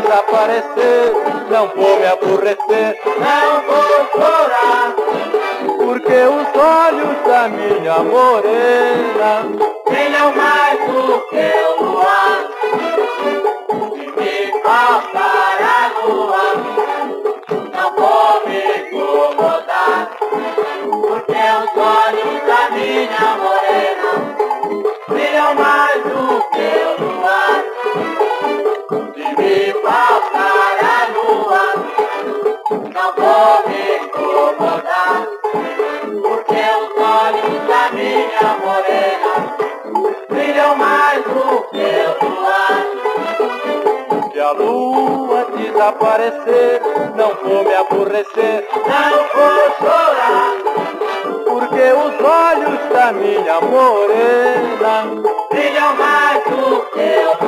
desaparecer, não vou me aborrecer, não vou chorar, porque os olhos da minha morena brilham mais do que o luar. Se me faltar a lua, não vou me incomodar, porque os olhos da minha morena brilham mais do que o luar. Se faltar a lua, não vou me incomodar, porque os olhos da minha morena brilham mais do que o luar. Se a lua desaparecer, não vou me aborrecer, não vou chorar, porque os olhos da minha morena brilham mais do que o luar.